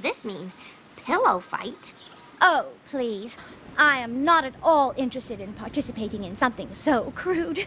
does this mean? Pillow fight? Oh, please. I am not at all interested in participating in something so crude.